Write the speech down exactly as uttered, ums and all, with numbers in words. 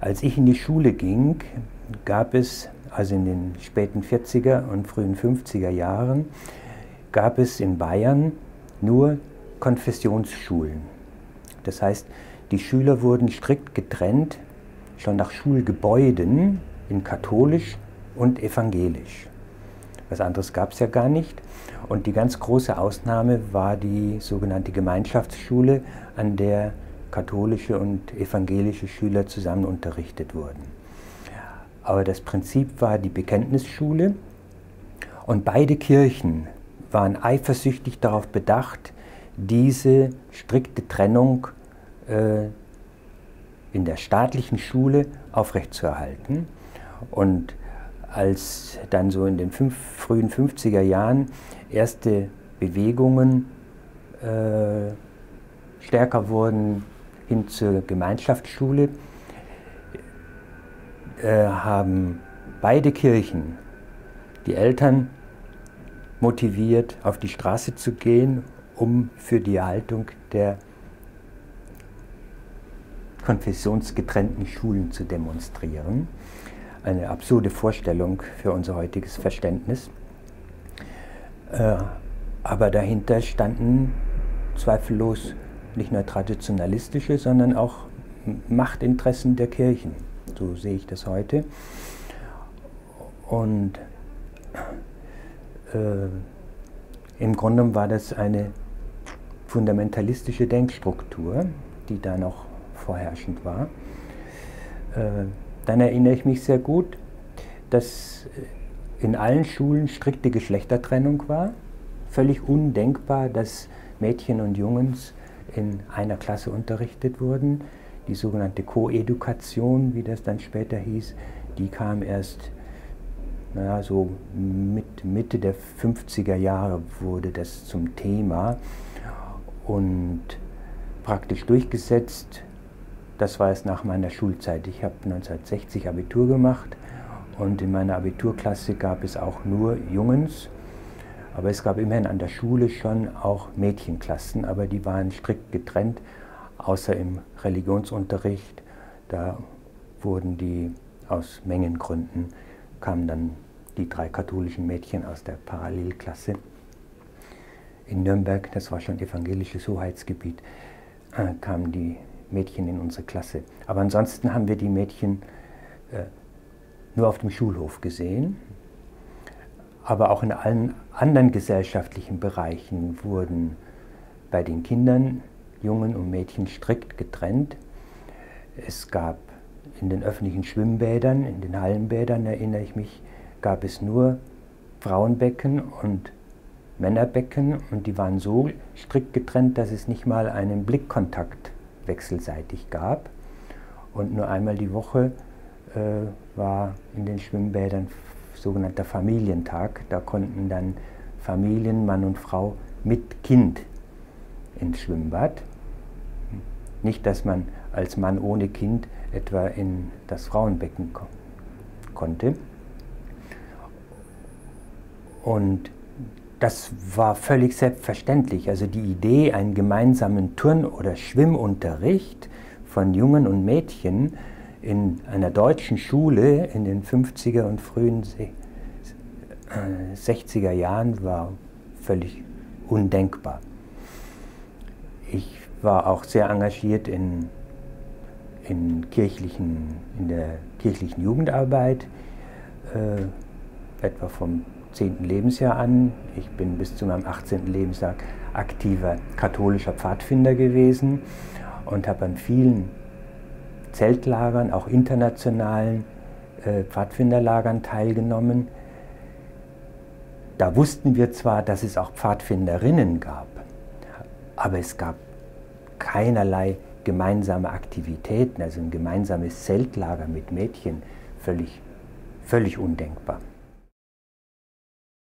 Als ich in die Schule ging, gab es, also in den späten vierziger und frühen fünfziger Jahren, gab es in Bayern nur Konfessionsschulen. Das heißt, die Schüler wurden strikt getrennt, schon nach Schulgebäuden, in katholisch und evangelisch. Was anderes gab es ja gar nicht. Und die ganz große Ausnahme war die sogenannte Gemeinschaftsschule, an der katholische und evangelische Schüler zusammen unterrichtet wurden. Aber das Prinzip war die Bekenntnisschule, und beide Kirchen waren eifersüchtig darauf bedacht, diese strikte Trennung äh, in der staatlichen Schule aufrechtzuerhalten. Und als dann so in den fünf, frühen fünfziger Jahren erste Bewegungen äh, stärker wurden hin zur Gemeinschaftsschule, äh, haben beide Kirchen die Eltern motiviert, auf die Straße zu gehen, um für die Erhaltung der konfessionsgetrennten Schulen zu demonstrieren. Eine absurde Vorstellung für unser heutiges Verständnis. Äh, aber dahinter standen zweifellos nicht nur traditionalistische, sondern auch Machtinteressen der Kirchen. So sehe ich das heute. Und äh, im Grunde genommen war das eine fundamentalistische Denkstruktur, die da noch vorherrschend war. Äh, dann erinnere ich mich sehr gut, dass in allen Schulen strikte Geschlechtertrennung war. Völlig undenkbar, dass Mädchen und Jungs in einer Klasse unterrichtet wurden. Die sogenannte Koedukation, wie das dann später hieß, die kam erst, naja, so mit Mitte der fünfziger Jahre wurde das zum Thema und praktisch durchgesetzt. Das war es nach meiner Schulzeit. Ich habe neunzehnhundertsechzig Abitur gemacht und in meiner Abiturklasse gab es auch nur Jungs. Aber es gab immerhin an der Schule schon auch Mädchenklassen, aber die waren strikt getrennt, außer im Religionsunterricht. Da wurden die aus Mengengründen, kamen dann die drei katholischen Mädchen aus der Parallelklasse in Nürnberg, das war schon evangelisches Hoheitsgebiet, äh, kamen die Mädchen in unsere Klasse. Aber ansonsten haben wir die Mädchen äh, nur auf dem Schulhof gesehen. Aber auch in allen anderen gesellschaftlichen Bereichen wurden bei den Kindern Jungen und Mädchen strikt getrennt. Es gab in den öffentlichen Schwimmbädern, in den Hallenbädern, erinnere ich mich, gab es nur Frauenbecken und Männerbecken, und die waren so strikt getrennt, dass es nicht mal einen Blickkontakt wechselseitig gab. Und nur einmal die Woche äh, war in den Schwimmbädern sogenannter Familientag. Da konnten dann Familien, Mann und Frau mit Kind ins Schwimmbad. Nicht, dass man als Mann ohne Kind etwa in das Frauenbecken ko- konnte. Und das war völlig selbstverständlich. Also die Idee, einen gemeinsamen Turn- oder Schwimmunterricht von Jungen und Mädchen in einer deutschen Schule in den fünfziger und frühen sechziger Jahren war völlig undenkbar. Ich war auch sehr engagiert in, in, kirchlichen, in der kirchlichen Jugendarbeit, äh, etwa vom zehnten Lebensjahr an. Ich bin bis zu meinem achtzehnten Lebensjahr aktiver katholischer Pfadfinder gewesen und habe an vielen Zeltlagern, auch internationalen äh, Pfadfinderlagern teilgenommen. Da wussten wir zwar, dass es auch Pfadfinderinnen gab, aber es gab keinerlei gemeinsame Aktivitäten, also ein gemeinsames Zeltlager mit Mädchen, völlig, völlig undenkbar.